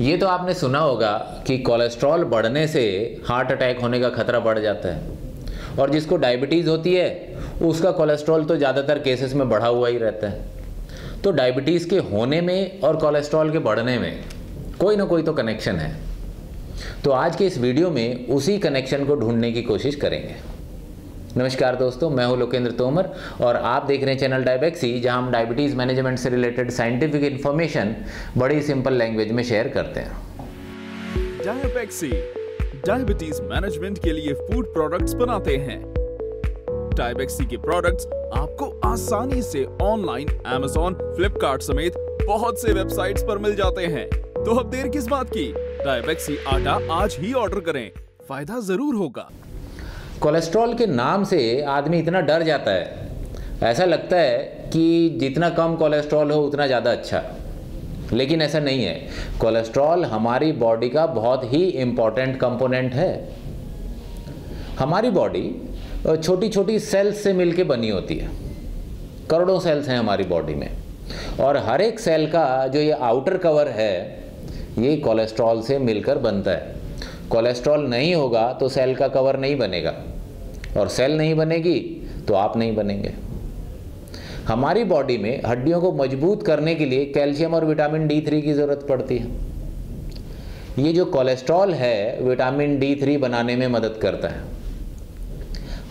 ये तो आपने सुना होगा कि कोलेस्ट्रॉल बढ़ने से हार्ट अटैक होने का खतरा बढ़ जाता है, और जिसको डायबिटीज़ होती है उसका कोलेस्ट्रॉल तो ज़्यादातर केसेस में बढ़ा हुआ ही रहता है। तो डायबिटीज़ के होने में और कोलेस्ट्रॉल के बढ़ने में कोई ना कोई तो कनेक्शन है। तो आज के इस वीडियो में उसी कनेक्शन को ढूंढने की कोशिश करेंगे। नमस्कार दोस्तों, मैं हूं लोकेंद्र तोमर और आप देख रहे हैं चैनल डायबेक्सी, जहां हम डायबिटीज़ मैनेजमेंट से रिलेटेड साइंटिफिक इन्फॉर्मेशन बड़ी सिंपल लैंग्वेज में शेयर करते हैं। डायबेक्सी डायबिटीज मैनेजमेंट के लिए फूड प्रोडक्ट्स बनाते हैं। डायबेक्सी के प्रोडक्ट्स आपको आसानी से ऑनलाइन अमेज़न, फ्लिपकार्ट समेत बहुत से वेबसाइट्स पर मिल जाते हैं। तो अब देर किस बात की, डायबेक्सी आटा आज ही ऑर्डर करें, फायदा जरूर होगा। कोलेस्ट्रॉल के नाम से आदमी इतना डर जाता है, ऐसा लगता है कि जितना कम कोलेस्ट्रॉल हो उतना ज़्यादा अच्छा, लेकिन ऐसा नहीं है। कोलेस्ट्रॉल हमारी बॉडी का बहुत ही इम्पॉर्टेंट कंपोनेंट है। हमारी बॉडी छोटी छोटी सेल्स से मिलके बनी होती है, करोड़ों सेल्स हैं हमारी बॉडी में, और हर एक सेल का जो ये आउटर कवर है ये कोलेस्ट्रॉल से मिलकर बनता है। कोलेस्ट्रॉल नहीं होगा तो सेल का कवर नहीं बनेगा, और सेल नहीं बनेगी तो आप नहीं बनेंगे। हमारी बॉडी में हड्डियों को मजबूत करने के लिए कैल्शियम और विटामिन D3 की ज़रूरत पड़ती है। ये जो कोलेस्ट्रॉल है विटामिन D3 बनाने में मदद करता है।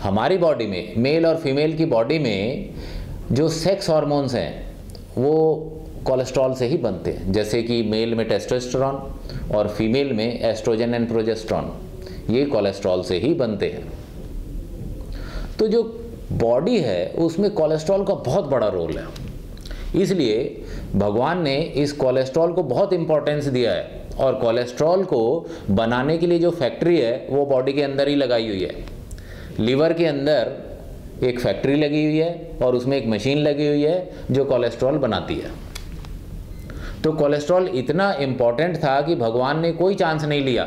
हमारी बॉडी में, मेल और फीमेल की बॉडी में, जो सेक्स हार्मोन्स हैं वो कोलेस्ट्रॉल से ही बनते हैं। जैसे कि मेल में टेस्टोस्टेरॉन और फीमेल में एस्ट्रोजन एंड प्रोजेस्ट्रॉन, ये कोलेस्ट्रॉल से ही बनते हैं। तो जो बॉडी है उसमें कोलेस्ट्रॉल का बहुत बड़ा रोल है, इसलिए भगवान ने इस कोलेस्ट्रॉल को बहुत इम्पोर्टेंस दिया है। और कोलेस्ट्रॉल को बनाने के लिए जो फैक्ट्री है वो बॉडी के अंदर ही लगाई हुई है। लीवर के अंदर एक फैक्ट्री लगी हुई है और उसमें एक मशीन लगी हुई है जो कोलेस्ट्रॉल बनाती है। तो कोलेस्ट्रॉल इतना इम्पॉर्टेंट था कि भगवान ने कोई चांस नहीं लिया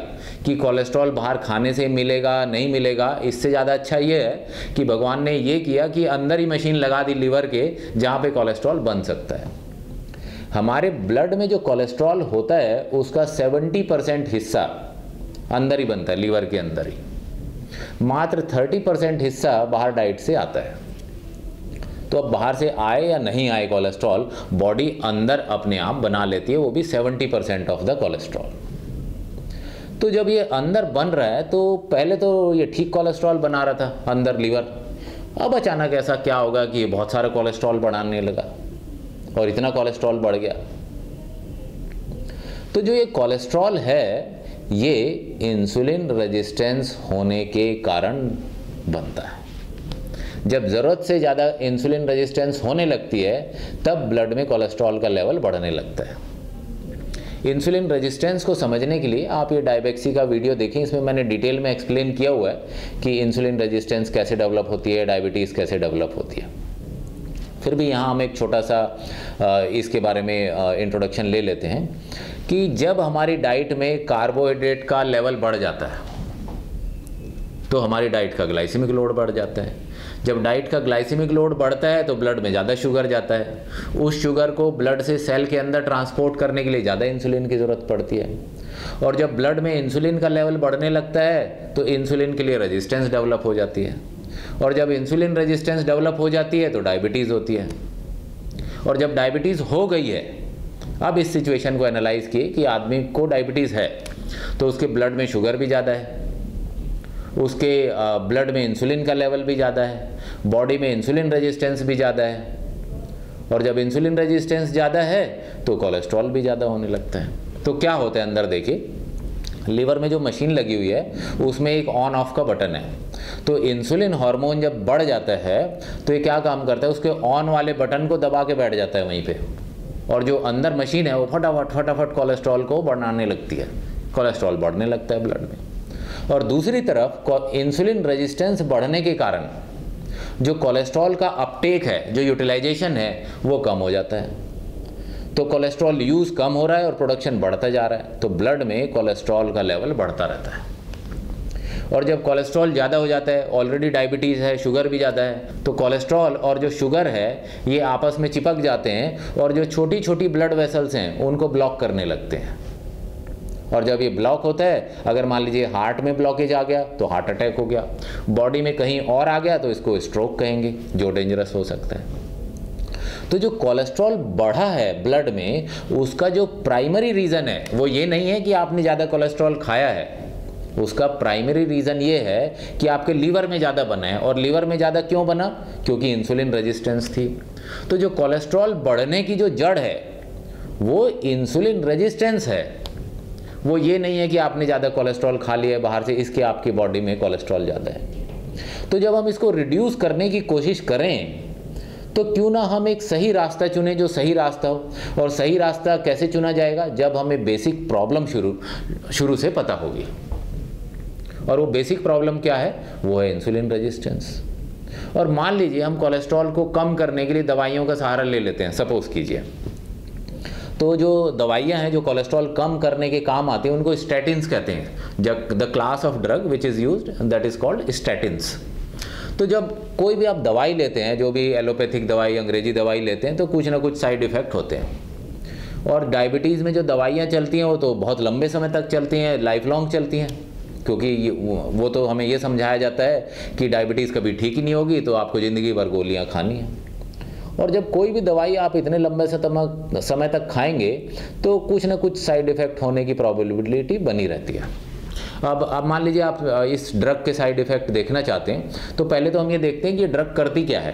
कि कोलेस्ट्रॉल बाहर खाने से मिलेगा नहीं मिलेगा। इससे ज़्यादा अच्छा ये है कि भगवान ने ये किया कि अंदर ही मशीन लगा दी लीवर के, जहाँ पे कोलेस्ट्रॉल बन सकता है। हमारे ब्लड में जो कोलेस्ट्रॉल होता है उसका 70% हिस्सा अंदर ही बनता है, लीवर के अंदर ही। मात्र 30% हिस्सा बाहर डाइट से आता है। तो अब बाहर से आए या नहीं आए कोलेस्ट्रॉल, बॉडी अंदर अपने आप बना लेती है, वो भी 70% ऑफ द कोलेस्ट्रॉल। तो जब ये अंदर बन रहा है तो पहले तो ये ठीक कोलेस्ट्रॉल बना रहा था अंदर लीवर, अब अचानक ऐसा क्या होगा कि ये बहुत सारा कोलेस्ट्रॉल बढ़ाने लगा और इतना कोलेस्ट्रॉल बढ़ गया। तो जो ये कोलेस्ट्रॉल है ये इंसुलिन रेजिस्टेंस होने के कारण बनता है। जब ज़रूरत से ज़्यादा इंसुलिन रेजिस्टेंस होने लगती है तब ब्लड में कोलेस्ट्रॉल का लेवल बढ़ने लगता है। इंसुलिन रेजिस्टेंस को समझने के लिए आप ये डायबेक्सी का वीडियो देखें, इसमें मैंने डिटेल में एक्सप्लेन किया हुआ है कि इंसुलिन रेजिस्टेंस कैसे डेवलप होती है, डायबिटीज़ कैसे डेवलप होती है। फिर भी यहाँ हम एक छोटा सा इसके बारे में इंट्रोडक्शन ले लेते हैं कि जब हमारी डाइट में कार्बोहाइड्रेट का लेवल बढ़ जाता है तो हमारी डाइट का ग्लाइसेमिक लोड बढ़ जाता है। जब डाइट का ग्लाइसेमिक लोड बढ़ता है तो ब्लड में ज़्यादा शुगर जाता है। उस शुगर को ब्लड से सेल के अंदर ट्रांसपोर्ट करने के लिए ज़्यादा इंसुलिन की ज़रूरत पड़ती है, और जब ब्लड में इंसुलिन का लेवल बढ़ने लगता है तो इंसुलिन के लिए रेजिस्टेंस डेवलप हो जाती है, और जब इंसुलिन रेजिस्टेंस डेवलप हो जाती है तो डायबिटीज़ होती है। और जब डायबिटीज़ हो गई है, अब इस सिचुएशन को एनालाइज़ किए कि आदमी को डायबिटीज़ है तो उसके ब्लड में शुगर भी ज़्यादा है, उसके ब्लड में इंसुलिन का लेवल भी ज़्यादा है, बॉडी में इंसुलिन रेजिस्टेंस भी ज़्यादा है, और जब इंसुलिन रेजिस्टेंस ज़्यादा है तो कोलेस्ट्रॉल भी ज़्यादा होने लगता है। तो क्या होता है अंदर देखिए, लीवर में जो मशीन लगी हुई है उसमें एक ऑन ऑफ का बटन है। तो इंसुलिन हार्मोन जब बढ़ जाता है तो ये क्या काम करता है, उसके ऑन वाले बटन को दबा के बैठ जाता है वहीं पर, और जो अंदर मशीन है वो फटाफट फटाफट कोलेस्ट्रॉल को बढ़ाने लगती है, कोलेस्ट्रॉल बढ़ने लगता है ब्लड में। और दूसरी तरफ इंसुलिन रेजिस्टेंस बढ़ने के कारण जो कोलेस्ट्रॉल का अपटेक है, जो यूटिलाइजेशन है, वो कम हो जाता है। तो कोलेस्ट्रॉल यूज़ कम हो रहा है और प्रोडक्शन बढ़ता जा रहा है, तो ब्लड में कोलेस्ट्रॉल का लेवल बढ़ता रहता है। और जब कोलेस्ट्रॉल ज़्यादा हो जाता है, ऑलरेडी डायबिटीज़ है, शुगर भी ज़्यादा है, तो कोलेस्ट्रॉल और जो शुगर है ये आपस में चिपक जाते हैं और जो छोटी छोटी ब्लड वेसल्स हैं उनको ब्लॉक करने लगते हैं। और जब ये ब्लॉक होता है, अगर मान लीजिए हार्ट में ब्लॉकेज आ गया तो हार्ट अटैक हो गया, बॉडी में कहीं और आ गया तो इसको स्ट्रोक कहेंगे, जो डेंजरस हो सकता है। तो जो कोलेस्ट्रॉल बढ़ा है ब्लड में, उसका जो प्राइमरी रीज़न है वो ये नहीं है कि आपने ज़्यादा कोलेस्ट्रॉल खाया है, उसका प्राइमरी रीज़न ये है कि आपके लीवर में ज़्यादा बना है। और लीवर में ज़्यादा क्यों बना? क्योंकि इंसुलिन रेजिस्टेंस थी। तो जो कोलेस्ट्रॉल बढ़ने की जो जड़ है वो इंसुलिन रेजिस्टेंस है, वो ये नहीं है कि आपने ज़्यादा कोलेस्ट्रॉल खा लिया है बाहर से, इसके आपकी बॉडी में कोलेस्ट्रॉल ज़्यादा है। तो जब हम इसको रिड्यूस करने की कोशिश करें तो क्यों ना हम एक सही रास्ता चुने जो सही रास्ता हो। और सही रास्ता कैसे चुना जाएगा? जब हमें बेसिक प्रॉब्लम शुरू से पता होगी। और वो बेसिक प्रॉब्लम क्या है? वो है इंसुलिन रेजिस्टेंस। और मान लीजिए हम कोलेस्ट्रॉल को कम करने के लिए दवाइयों का सहारा ले लेते हैं, सपोज कीजिए। तो जो दवाइयाँ हैं जो कोलेस्ट्रॉल कम करने के काम आती हैं उनको स्टैटिन्स कहते हैं, the class of drug which is used that is called statins. तो जब कोई भी आप दवाई लेते हैं, जो भी एलोपैथिक दवाई, अंग्रेजी दवाई लेते हैं, तो कुछ ना कुछ साइड इफ़ेक्ट होते हैं। और डायबिटीज़ में जो दवाइयाँ चलती हैं वो तो बहुत लंबे समय तक चलती हैं, लाइफ लॉन्ग चलती हैं, क्योंकि वो तो हमें ये समझाया जाता है कि डायबिटीज़ कभी ठीक ही नहीं होगी तो आपको ज़िंदगी भर गोलियाँ खानी हैं। और जब कोई भी दवाई आप इतने लंबे समय तक खाएंगे तो कुछ ना कुछ साइड इफ़ेक्ट होने की प्रोबेबिलिटी बनी रहती है। अब मान लीजिए आप इस ड्रग के साइड इफ़ेक्ट देखना चाहते हैं, तो पहले तो हम ये देखते हैं कि ड्रग करती क्या है।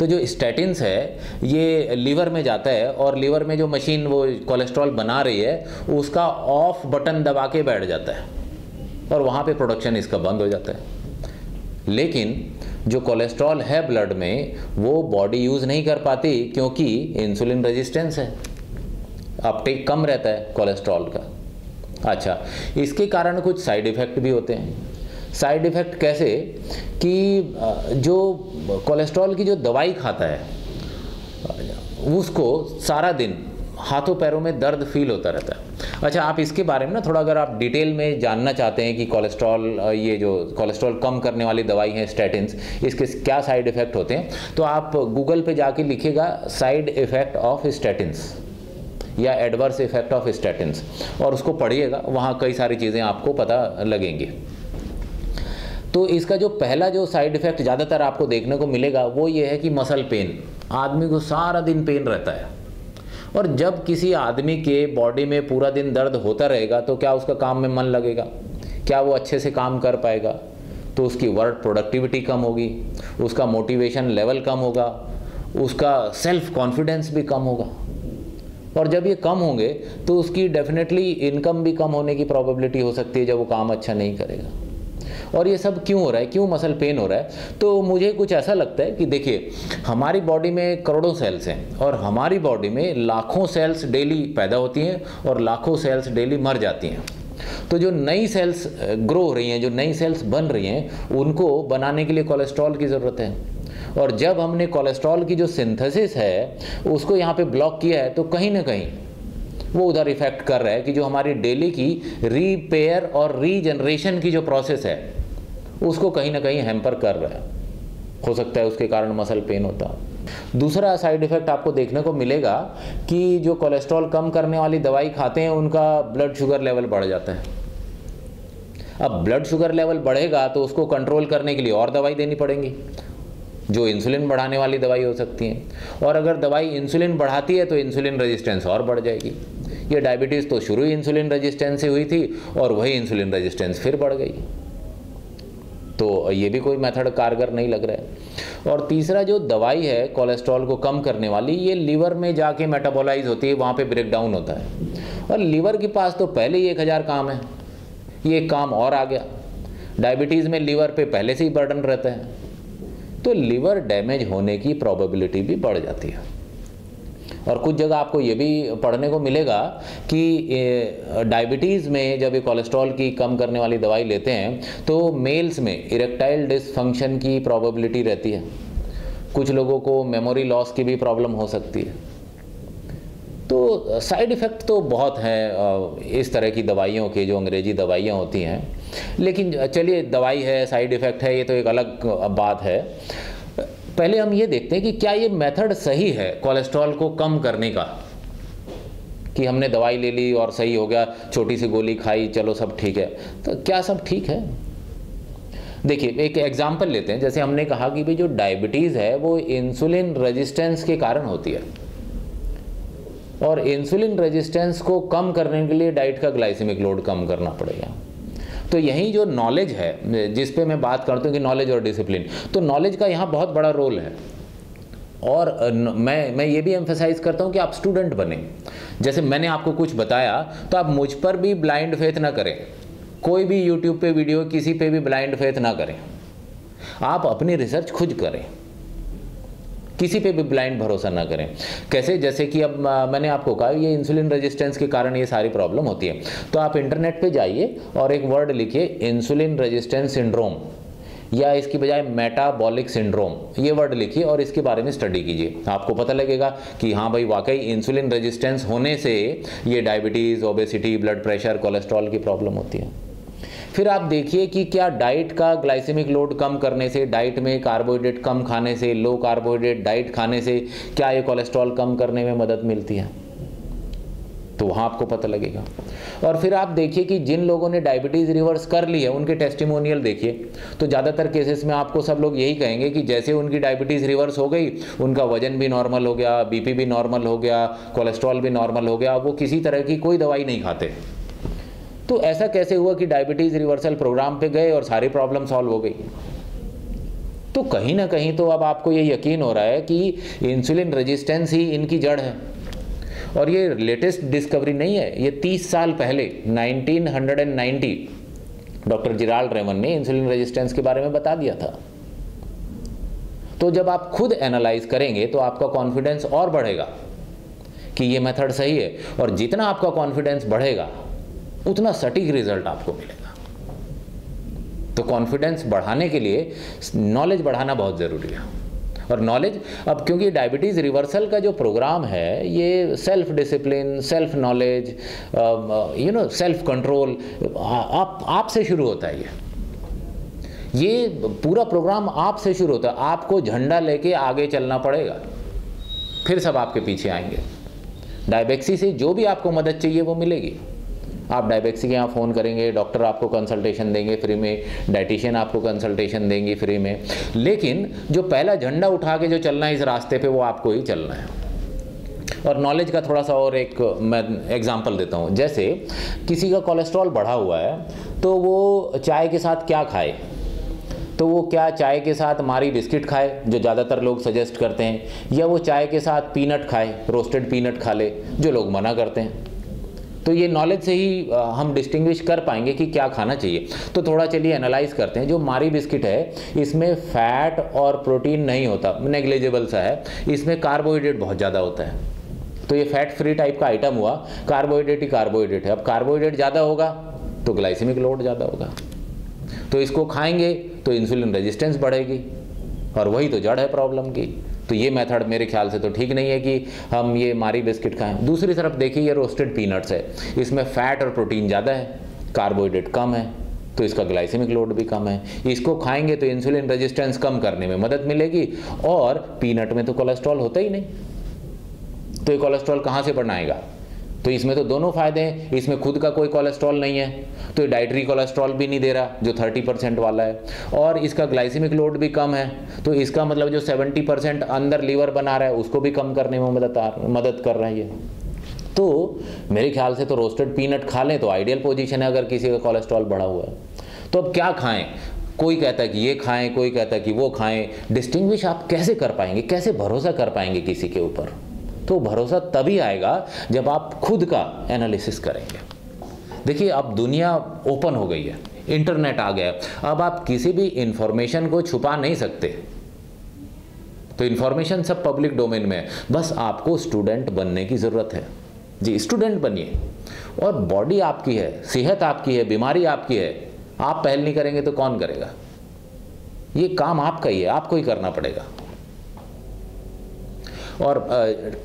तो जो स्टैटिन्स है ये लीवर में जाता है और लीवर में जो मशीन वो कोलेस्ट्रॉल बना रही है उसका ऑफ बटन दबा के बैठ जाता है और वहाँ पे प्रोडक्शन इसका बंद हो जाता है। लेकिन जो कोलेस्ट्रॉल है ब्लड में वो बॉडी यूज़ नहीं कर पाती, क्योंकि इंसुलिन रेजिस्टेंस है, अपटेक कम रहता है कोलेस्ट्रॉल का। अच्छा, इसके कारण कुछ साइड इफ़ेक्ट भी होते हैं। साइड इफ़ेक्ट कैसे कि जो कोलेस्ट्रॉल की जो दवाई खाता है उसको सारा दिन हाथों पैरों में दर्द फील होता रहता है। अच्छा, आप इसके बारे में ना थोड़ा अगर आप डिटेल में जानना चाहते हैं कि कोलेस्ट्रॉल, ये जो कोलेस्ट्रॉल कम करने वाली दवाई है स्टैटिन्स, इसके क्या साइड इफ़ेक्ट होते हैं, तो आप गूगल पे जाके लिखिएगा साइड इफ़ेक्ट ऑफ स्टैटिन्स या एडवर्स इफ़ेक्ट ऑफ स्टैटिन्स और उसको पढ़िएगा, वहाँ कई सारी चीज़ें आपको पता लगेंगी। तो इसका जो पहला जो साइड इफ़ेक्ट ज़्यादातर आपको देखने को मिलेगा वो ये है कि मसल पेन, आदमी को सारा दिन पेन रहता है। और जब किसी आदमी के बॉडी में पूरा दिन दर्द होता रहेगा तो क्या उसका काम में मन लगेगा? क्या वो अच्छे से काम कर पाएगा? तो उसकी वर्क प्रोडक्टिविटी कम होगी, उसका मोटिवेशन लेवल कम होगा, उसका सेल्फ कॉन्फिडेंस भी कम होगा। और जब ये कम होंगे तो उसकी डेफिनेटली इनकम भी कम होने की प्रोबेबिलिटी हो सकती है जब वो काम अच्छा नहीं करेगा। और ये सब क्यों हो रहा है, क्यों मसल पेन हो रहा है? तो मुझे कुछ ऐसा लगता है कि देखिए, हमारी बॉडी में करोड़ों सेल्स हैं और हमारी बॉडी में लाखों सेल्स डेली पैदा होती हैं और लाखों सेल्स डेली मर जाती हैं। तो जो नई सेल्स ग्रो हो रही हैं, जो नई सेल्स बन रही हैं, उनको बनाने के लिए कोलेस्ट्रॉल की ज़रूरत है। और जब हमने कोलेस्ट्रॉल की जो सिंथेसिस है उसको यहाँ पे ब्लॉक किया है तो कहीं ना कहीं वो उधर इफेक्ट कर रहा है कि जो हमारी डेली की रिपेयर और रीजनरेशन की जो प्रोसेस है उसको कहीं ना कहीं हैम्पर कर रहा है। हो सकता है उसके कारण मसल पेन होता। दूसरा साइड इफ़ेक्ट आपको देखने को मिलेगा कि जो कोलेस्ट्रॉल कम करने वाली दवाई खाते हैं उनका ब्लड शुगर लेवल बढ़ जाता है। अब ब्लड शुगर लेवल बढ़ेगा तो उसको कंट्रोल करने के लिए और दवाई देनी पड़ेगी, जो इंसुलिन बढ़ाने वाली दवाई हो सकती है। और अगर दवाई इंसुलिन बढ़ाती है तो इंसुलिन रेजिस्टेंस और बढ़ जाएगी। ये डायबिटीज़ तो शुरू ही इंसुलिन रेजिस्टेंस से हुई थी और वही इंसुलिन रेजिस्टेंस फिर बढ़ गई। तो ये भी कोई मेथड कारगर नहीं लग रहा है। और तीसरा, जो दवाई है कोलेस्ट्रॉल को कम करने वाली, ये लीवर में जाके मेटाबोलाइज होती है, वहाँ पे ब्रेकडाउन होता है। और लीवर के पास तो पहले ही 1000 काम है, ये एक काम और आ गया। डायबिटीज़ में लीवर पे पहले से ही बर्डन रहता है, तो लीवर डैमेज होने की प्रोबेबिलिटी भी बढ़ जाती है। और कुछ जगह आपको ये भी पढ़ने को मिलेगा कि डायबिटीज़ में जब ये कोलेस्ट्रॉल की कम करने वाली दवाई लेते हैं तो मेल्स में इरेक्टाइल डिसफंक्शन की प्रोबेबिलिटी रहती है, कुछ लोगों को मेमोरी लॉस की भी प्रॉब्लम हो सकती है। तो साइड इफ़ेक्ट तो बहुत हैं इस तरह की दवाइयों के, जो अंग्रेजी दवाइयाँ होती हैं। लेकिन चलिए, दवाई है, साइड इफ़ेक्ट है, ये तो एक अलग बात है। पहले हम ये देखते हैं कि क्या ये मेथड सही है कोलेस्ट्रॉल को कम करने का। कि हमने दवाई ले ली और सही हो गया, छोटी सी गोली खाई, चलो सब ठीक है, तो क्या सब ठीक है? देखिए एक एग्जाम्पल लेते हैं, जैसे हमने कहा कि भाई जो डायबिटीज़ है वो इंसुलिन रेजिस्टेंस के कारण होती है और इंसुलिन रेजिस्टेंस को कम करने के लिए डाइट का ग्लाइसेमिक लोड कम करना पड़ेगा। तो यही जो नॉलेज है जिस पे मैं बात करता हूँ कि नॉलेज और डिसिप्लिन, तो नॉलेज का यहाँ बहुत बड़ा रोल है। और मैं ये भी एम्फेसाइज़ करता हूँ कि आप स्टूडेंट बने, जैसे मैंने आपको कुछ बताया तो आप मुझ पर भी ब्लाइंड फेथ ना करें, कोई भी YouTube पे वीडियो किसी पे भी ब्लाइंड फेथ ना करें, आप अपनी रिसर्च खुद करें, किसी पे भी ब्लाइंड भरोसा ना करें। कैसे? जैसे कि अब मैंने आपको कहा ये इंसुलिन रेजिस्टेंस के कारण ये सारी प्रॉब्लम होती है, तो आप इंटरनेट पे जाइए और एक वर्ड लिखिए इंसुलिन रेजिस्टेंस सिंड्रोम या इसकी बजाय मेटाबॉलिक सिंड्रोम, ये वर्ड लिखिए और इसके बारे में स्टडी कीजिए। आपको पता लगेगा कि हाँ भाई वाकई इंसुलिन रेजिस्टेंस होने से ये diabetes, obesity, blood pressure, cholesterol की प्रॉब्लम होती है। फिर आप देखिए कि क्या डाइट का ग्लाइसेमिक लोड कम करने से, डाइट में कार्बोहाइड्रेट कम खाने से, लो कार्बोहाइड्रेट डाइट खाने से क्या ये कोलेस्ट्रॉल कम करने में मदद मिलती है, तो वहाँ आपको पता लगेगा। और फिर आप देखिए कि जिन लोगों ने डायबिटीज़ रिवर्स कर ली है उनके टेस्टिमोनियल देखिए, तो ज़्यादातर केसेस में आपको सब लोग यही कहेंगे कि जैसे उनकी डायबिटीज़ रिवर्स हो गई, उनका वजन भी नॉर्मल हो गया, बीपी भी नॉर्मल हो गया, कोलेस्ट्रॉल भी नॉर्मल हो गया, वो किसी तरह की कोई दवाई नहीं खाते। तो ऐसा कैसे हुआ कि डायबिटीज़ रिवर्सल प्रोग्राम पे गए और सारी प्रॉब्लम सॉल्व हो गई? तो कहीं ना कहीं तो अब आपको ये यकीन हो रहा है कि इंसुलिन रेजिस्टेंस ही इनकी जड़ है। और ये लेटेस्ट डिस्कवरी नहीं है, ये 30 साल पहले 1990 डॉक्टर जेराल्ड रेवन ने इंसुलिन रेजिस्टेंस के बारे में बता दिया था। तो जब आप खुद एनालाइज करेंगे तो आपका कॉन्फिडेंस और बढ़ेगा कि ये मेथड सही है, और जितना आपका कॉन्फिडेंस बढ़ेगा उतना सटीक रिजल्ट आपको मिलेगा। तो कॉन्फिडेंस बढ़ाने के लिए नॉलेज बढ़ाना बहुत ज़रूरी है। और नॉलेज, अब क्योंकि डायबिटीज़ रिवर्सल का जो प्रोग्राम है ये self discipline, self knowledge, self control, आपसे शुरू होता है। ये पूरा प्रोग्राम आपसे शुरू होता है, आपको झंडा लेके आगे चलना पड़ेगा, फिर सब आपके पीछे आएंगे। डायबेक्सी से जो भी आपको मदद चाहिए वो मिलेगी, आप डायबेक्सी के यहाँ फ़ोन करेंगे, डॉक्टर आपको कंसल्टेशन देंगे फ्री में, डाइटिशियन आपको कंसल्टेशन देंगी फ्री में, लेकिन जो पहला झंडा उठा के जो चलना है इस रास्ते पे वो आपको ही चलना है। और नॉलेज का थोड़ा सा और एक मैं एग्जांपल देता हूँ, जैसे किसी का कोलेस्ट्रॉल बढ़ा हुआ है तो वो चाय के साथ क्या खाए, तो वो क्या चाय के साथ मारी बिस्किट खाए जो ज़्यादातर लोग सजेस्ट करते हैं, या वो चाय के साथ पीनट खाए, रोस्टेड पीनट खा ले जो लोग मना करते हैं। तो ये नॉलेज से ही हम डिस्टिंग्विश कर पाएंगे कि क्या खाना चाहिए। तो थोड़ा चलिए एनालाइज करते हैं। जो मारी बिस्किट है इसमें फैट और प्रोटीन नहीं होता, नेग्लिजिबल सा है, इसमें कार्बोहाइड्रेट बहुत ज़्यादा होता है, तो ये फैट फ्री टाइप का आइटम हुआ, कार्बोहाइड्रेट ही कार्बोहाइड्रेट है। अब कार्बोहाइड्रेट ज़्यादा होगा तो ग्लाइसेमिक लोड ज़्यादा होगा, तो इसको खाएंगे तो इंसुलिन रेजिस्टेंस बढ़ेगी, और वही तो जड़ है प्रॉब्लम की। तो ये मेथड मेरे ख्याल से तो ठीक नहीं है कि हम ये मारी बिस्किट खाएं। दूसरी तरफ देखिए ये रोस्टेड पीनट्स है, इसमें फैट और प्रोटीन ज़्यादा है, कार्बोहाइड्रेट कम है, तो इसका ग्लाइसेमिक लोड भी कम है, इसको खाएंगे तो इंसुलिन रेजिस्टेंस कम करने में मदद मिलेगी, और पीनट में तो कोलेस्ट्रॉल होता ही नहीं, तो ये कोलेस्ट्रॉल कहाँ से बनाएगा? तो इसमें तो दोनों फायदे हैं, इसमें खुद का कोई कोलेस्ट्रॉल नहीं है, तो ये डाइटरी कोलेस्ट्रॉल भी नहीं दे रहा जो 30% वाला है, और इसका ग्लाइसेमिक लोड भी कम है, तो इसका मतलब जो 70% अंदर लीवर बना रहा है उसको भी कम करने में मदद कर रहा है ये। तो मेरे ख्याल से तो रोस्टेड पीनट खा लें तो आइडियल पोजीशन है अगर किसी का कोलेस्ट्रॉल बढ़ा हुआ है। तो अब क्या खाएँ? कोई कहता है कि ये खाएँ, कोई कहता है कि वो खाएँ। डिस्टिंग्विश आप कैसे कर पाएंगे, कैसे भरोसा कर पाएंगे किसी के ऊपर? तो भरोसा तभी आएगा जब आप खुद का एनालिसिस करेंगे। देखिए अब दुनिया ओपन हो गई है, इंटरनेट आ गया है, अब आप किसी भी इंफॉर्मेशन को छुपा नहीं सकते, तो इंफॉर्मेशन सब पब्लिक डोमेन में है। बस आपको स्टूडेंट बनने की ज़रूरत है जी, स्टूडेंट बनिए। और बॉडी आपकी है, सेहत आपकी है, बीमारी आपकी है, आप पहल नहीं करेंगे तो कौन करेगा? ये काम आपका ही है, आपको ही करना पड़ेगा। और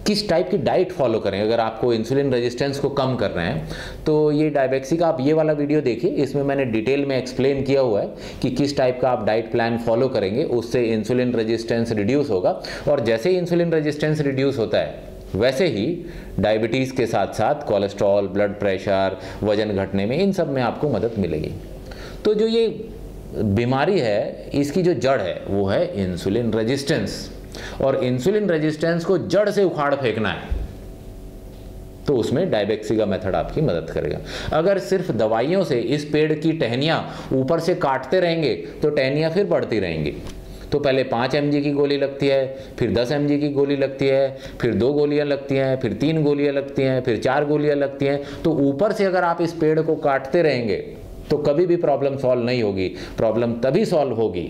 किस टाइप की डाइट फॉलो करें अगर आपको इंसुलिन रेजिस्टेंस को कम करना है? तो ये डायबेक्सी का आप ये वाला वीडियो देखिए, इसमें मैंने डिटेल में एक्सप्लेन किया हुआ है कि किस टाइप का आप डाइट प्लान फॉलो करेंगे उससे इंसुलिन रेजिस्टेंस रिड्यूस होगा। और जैसे ही इंसुलिन रेजिस्टेंस रिड्यूस होता है वैसे ही डायबिटीज़ के साथ साथ कोलेस्ट्रॉल, ब्लड प्रेशर, वज़न घटने में, इन सब में आपको मदद मिलेगी। तो जो ये बीमारी है, इसकी जो जड़ है वो है इंसुलिन रेजिस्टेंस, और इंसुलिन रेजिस्टेंस को जड़ से उखाड़ फेंकना है तो उसमें डायबेक्सी का मेथड आपकी मदद करेगा। अगर सिर्फ दवाइयों से इस पेड़ की टहनियाँ ऊपर से काटते रहेंगे तो टहनियाँ फिर बढ़ती रहेंगी। तो पहले 5 mg की गोली लगती है, फिर 10 mg की गोली लगती है, फिर 2 गोलियाँ लगती हैं, फिर 3 गोलियाँ लगती हैं, फिर 4 गोलियाँ लगती हैं। तो ऊपर से अगर आप इस पेड़ को काटते रहेंगे तो कभी भी प्रॉब्लम सॉल्व नहीं होगी। प्रॉब्लम तभी सॉल्व होगी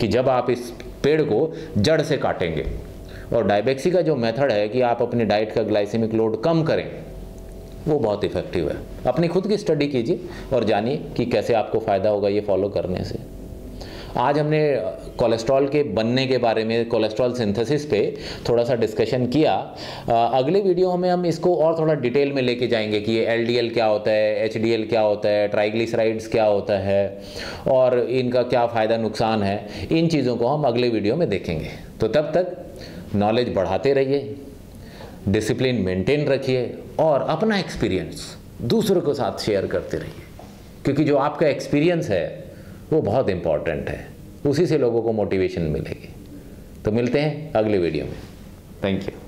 कि जब आप इस पेड़ को जड़ से काटेंगे। और डायबेक्सी का जो मेथड है कि आप अपनी डाइट का ग्लाइसेमिक लोड कम करें, वो बहुत इफेक्टिव है। अपनी खुद की स्टडी कीजिए और जानिए कि कैसे आपको फ़ायदा होगा ये फॉलो करने से। आज हमने कोलेस्ट्रॉल के बनने के बारे में, कोलेस्ट्रॉल सिंथेसिस पे थोड़ा सा डिस्कशन किया। अगले वीडियो में हम इसको और थोड़ा डिटेल में लेके जाएंगे कि ये LDL क्या होता है, HDL क्या होता है, ट्राइग्लिसराइड्स क्या होता है और इनका क्या फ़ायदा नुकसान है। इन चीज़ों को हम अगले वीडियो में देखेंगे। तो तब तक नॉलेज बढ़ाते रहिए, डिसिप्लिन मेंटेन रखिए और अपना एक्सपीरियंस दूसरों के साथ शेयर करते रहिए, क्योंकि जो आपका एक्सपीरियंस है वो बहुत इम्पॉर्टेंट है। उसी से लोगों को मोटिवेशन मिलेगी। तो मिलते हैं अगले वीडियो में। Thank you.